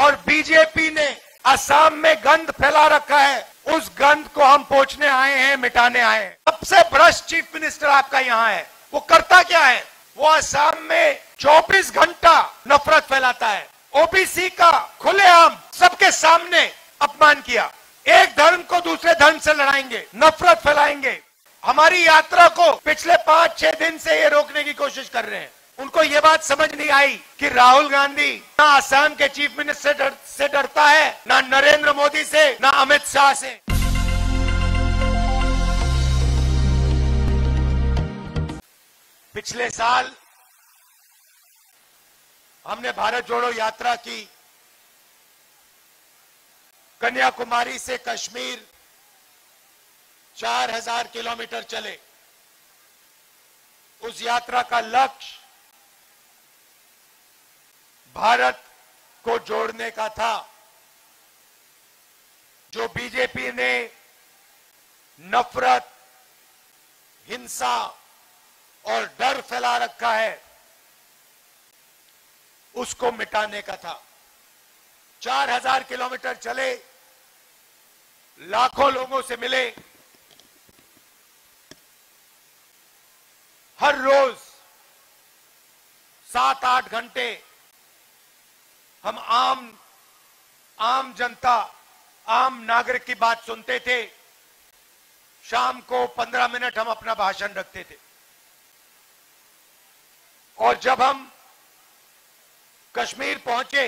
और बीजेपी ने असम में गंद फैला रखा है, उस गंद को हम पोंछने आए हैं, मिटाने आए हैं। सबसे भ्रष्ट चीफ मिनिस्टर आपका यहाँ है। वो करता क्या है? वो असम में 24 घंटा नफरत फैलाता है। ओबीसी का खुलेआम सबके सामने अपमान किया। एक धर्म को दूसरे धर्म से लड़ाएंगे, नफरत फैलाएंगे। हमारी यात्रा को पिछले 5-6 दिन से ये रोकने की कोशिश कर रहे हैं। उनको ये बात समझ नहीं आई कि राहुल गांधी ना असम के चीफ मिनिस्टर से डरता है, ना नरेंद्र मोदी से, ना अमित शाह से। पिछले साल हमने भारत जोड़ो यात्रा की। कन्याकुमारी से कश्मीर 4000 किलोमीटर चले। उस यात्रा का लक्ष्य भारत को जोड़ने का था, जो बीजेपी ने नफरत, हिंसा और डर फैला रखा है, उसको मिटाने का था। 4000 किलोमीटर चले, लाखों लोगों से मिले। हर रोज 7-8 घंटे हम आम जनता, आम नागरिक की बात सुनते थे। शाम को 15 मिनट हम अपना भाषण रखते थे। और जब हम कश्मीर पहुंचे,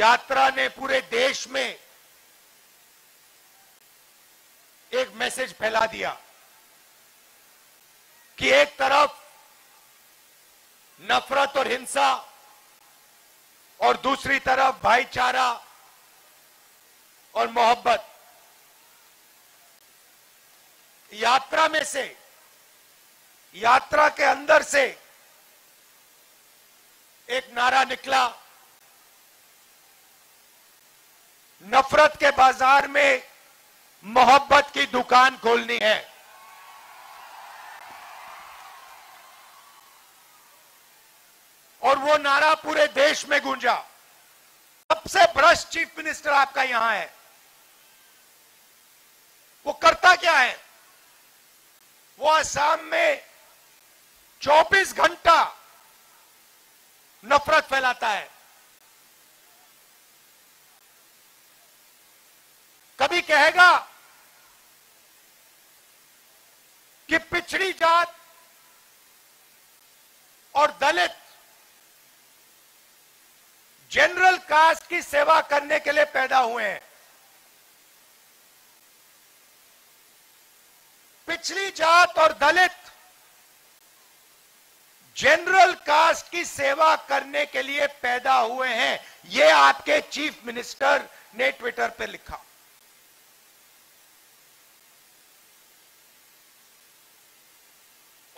यात्रा ने पूरे देश में एक मैसेज फैला दिया कि एक तरफ नफरत और हिंसा और दूसरी तरफ भाईचारा और मोहब्बत। यात्रा में से, यात्रा के अंदर से एक नारा निकला, नफरत के बाजार में मोहब्बत की दुकान खोलनी है। और वो नारा पूरे देश में गूंजा। सबसे भ्रष्ट चीफ मिनिस्टर आपका यहां है। वो करता क्या है? वो असम में 24 घंटा नफरत फैलाता है। कभी कहेगा कि पिछड़ी जात और दलित, जनरल कास्ट की सेवा करने के लिए पैदा हुए हैं। पिछली जात और दलित जनरल कास्ट की सेवा करने के लिए पैदा हुए हैं, ये आपके चीफ मिनिस्टर ने ट्विटर पर लिखा।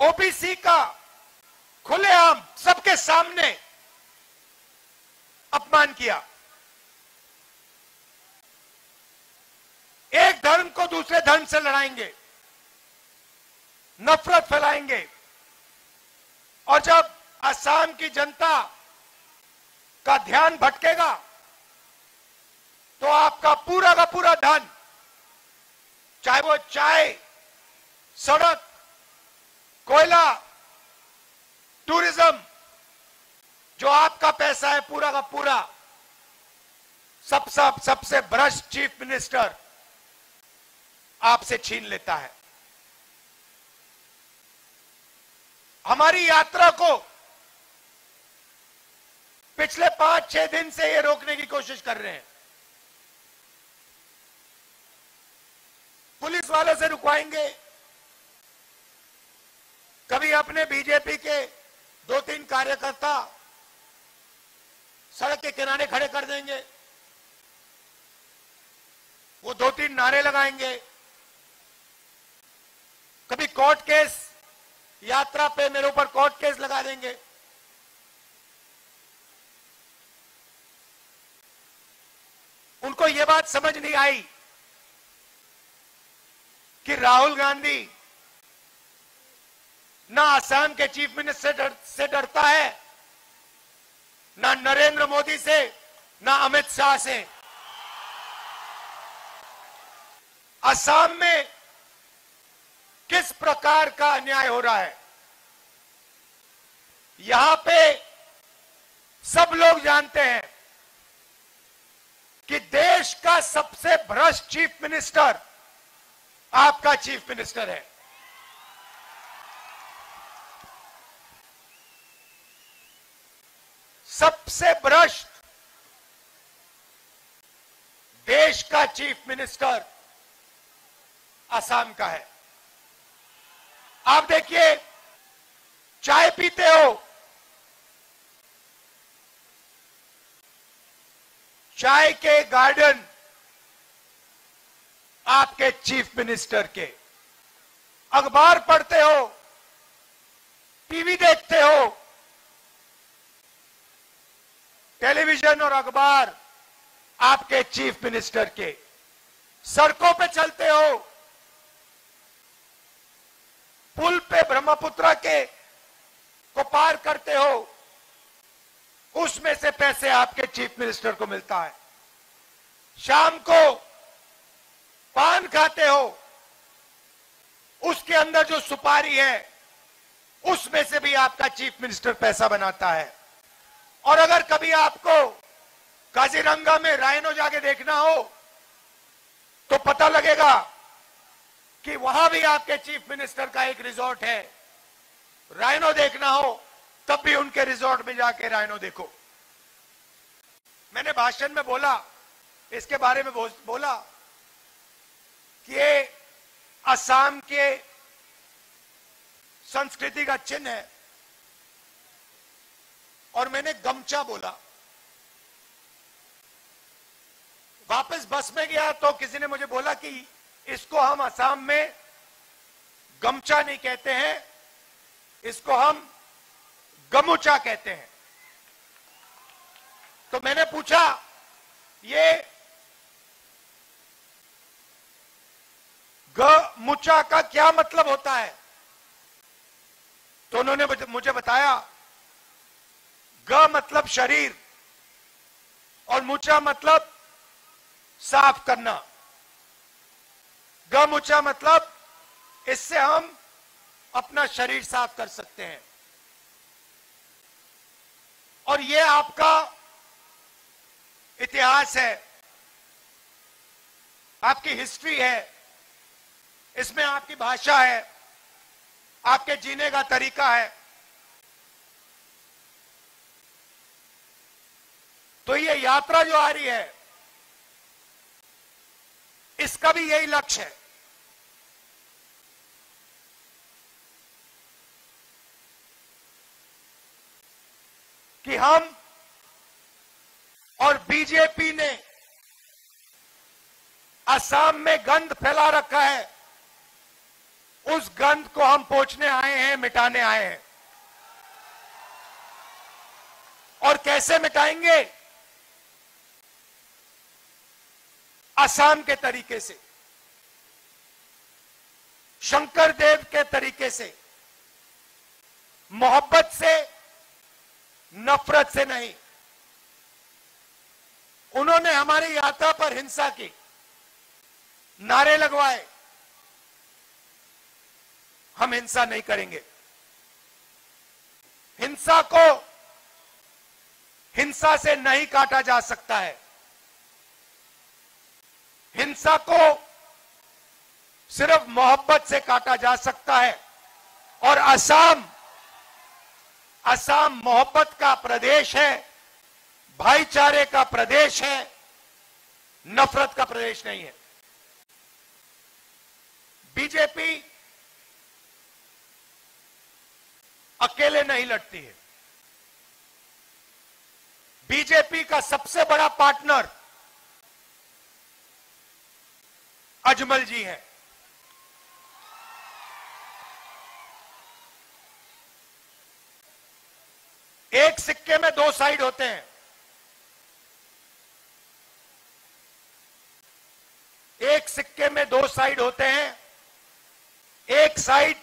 ओबीसी का खुलेआम सबके सामने अपमान किया। एक धर्म को दूसरे धर्म से लड़ाएंगे, नफरत फैलाएंगे। और जब असम की जनता का ध्यान भटकेगा तो आपका पूरा का पूरा धन, चाहे वो चाय, सड़क, कोयला, टूरिज्म, जो आपका पैसा है, पूरा का पूरा सबसे भ्रष्ट चीफ मिनिस्टर आपसे छीन लेता है। हमारी यात्रा को पिछले 5-6 दिन से ये रोकने की कोशिश कर रहे हैं। पुलिस वालों से रुकवाएंगे, कभी अपने बीजेपी के 2-3 कार्यकर्ता सड़क के किनारे खड़े कर देंगे, वो 2-3 नारे लगाएंगे। कभी कोर्ट केस, यात्रा पे मेरे ऊपर कोर्ट केस लगा देंगे। उनको ये बात समझ नहीं आई कि राहुल गांधी ना असम के चीफ मिनिस्टर से डरता है, ना नरेंद्र मोदी से, ना अमित शाह से। असम में किस प्रकार का अन्याय हो रहा है, यहां पे सब लोग जानते हैं कि देश का सबसे भ्रष्ट चीफ मिनिस्टर आपका चीफ मिनिस्टर है। सबसे भ्रष्ट देश का चीफ मिनिस्टर असम का है। आप देखिए, चाय पीते हो, चाय के गार्डन आपके चीफ मिनिस्टर के, अखबार पढ़ते हो, टीवी देखते हो, टेलीविजन और अखबार आपके चीफ मिनिस्टर के, सड़कों पे चलते हो, पुल पे ब्रह्मपुत्र के को पार करते हो, उसमें से पैसे आपके चीफ मिनिस्टर को मिलता है। शाम को पान खाते हो, उसके अंदर जो सुपारी है उसमें से भी आपका चीफ मिनिस्टर पैसा बनाता है। और अगर कभी आपको काजीरंगा में राइनो जाके देखना हो तो पता लगेगा कि वहां भी आपके चीफ मिनिस्टर का एक रिजॉर्ट है। राइनो देखना हो तब भी उनके रिजॉर्ट में जाके राइनो देखो। मैंने भाषण में बोला, इसके बारे में बोला कि असम के संस्कृति का चिन्ह है, और मैंने गमछा बोला। वापस बस में गया तो किसी ने मुझे बोला कि इसको हम असम में गमछा नहीं कहते हैं, इसको हम गमुचा कहते हैं। तो मैंने पूछा, ये गमुचा का क्या मतलब होता है? तो उन्होंने मुझे बताया, ग मतलब शरीर और मुचा मतलब साफ करना। गमुचा मतलब इससे हम अपना शरीर साफ कर सकते हैं, और ये आपका इतिहास है, आपकी हिस्ट्री है, इसमें आपकी भाषा है, आपके जीने का तरीका है। तो ये यात्रा जो आ रही है, इसका भी यही लक्ष्य है। कि हम और बीजेपी ने असम में गंद फैला रखा है, उस गंद को हम पोंछने आए हैं, मिटाने आए हैं। और कैसे मिटाएंगे? असम के तरीके से, शंकरदेव के तरीके से, मोहब्बत से, नफरत से नहीं। उन्होंने हमारी यात्रा पर हिंसा की, नारे लगवाए। हम हिंसा नहीं करेंगे। हिंसा को हिंसा से नहीं काटा जा सकता है। हिंसा को सिर्फ मोहब्बत से काटा जा सकता है। और असम मोहब्बत का प्रदेश है, भाईचारे का प्रदेश है, नफरत का प्रदेश नहीं है। बीजेपी अकेले नहीं लड़ती है। बीजेपी का सबसे बड़ा पार्टनर अजमल जी हैं। एक सिक्के में दो साइड होते हैं। एक सिक्के में दो साइड होते हैं। एक साइड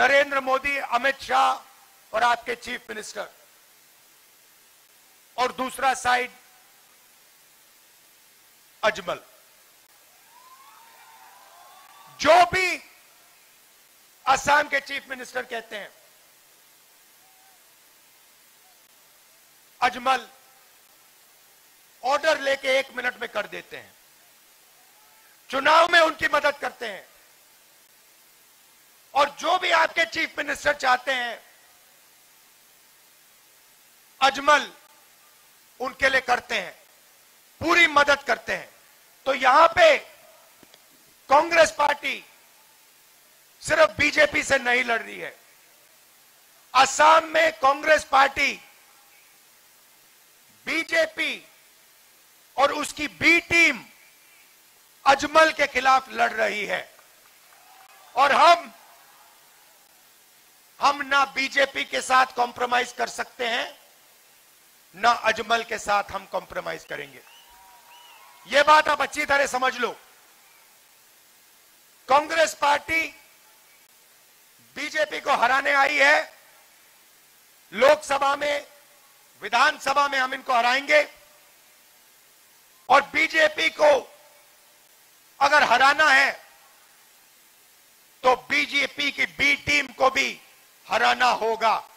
नरेंद्र मोदी, अमित शाह और आपके चीफ मिनिस्टर, और दूसरा साइड अजमल। जो भी असम के चीफ मिनिस्टर कहते हैं, अजमल ऑर्डर लेके 1 मिनट में कर देते हैं। चुनाव में उनकी मदद करते हैं और जो भी आपके चीफ मिनिस्टर चाहते हैं, अजमल उनके लिए करते हैं, पूरी मदद करते हैं। तो यहां पे कांग्रेस पार्टी सिर्फ बीजेपी से नहीं लड़ रही है, असम में कांग्रेस पार्टी बीजेपी और उसकी बी टीम अजमल के खिलाफ लड़ रही है। और हम ना बीजेपी के साथ कॉम्प्रोमाइज कर सकते हैं, ना अजमल के साथ हम कॉम्प्रोमाइज करेंगे। यह बात आप अच्छी तरह समझ लो। कांग्रेस पार्टी बीजेपी को हराने आई है। लोकसभा में, विधानसभा में हम इनको हराएंगे और बीजेपी को अगर हराना है तो बीजेपी की बी टीम को भी हराना होगा।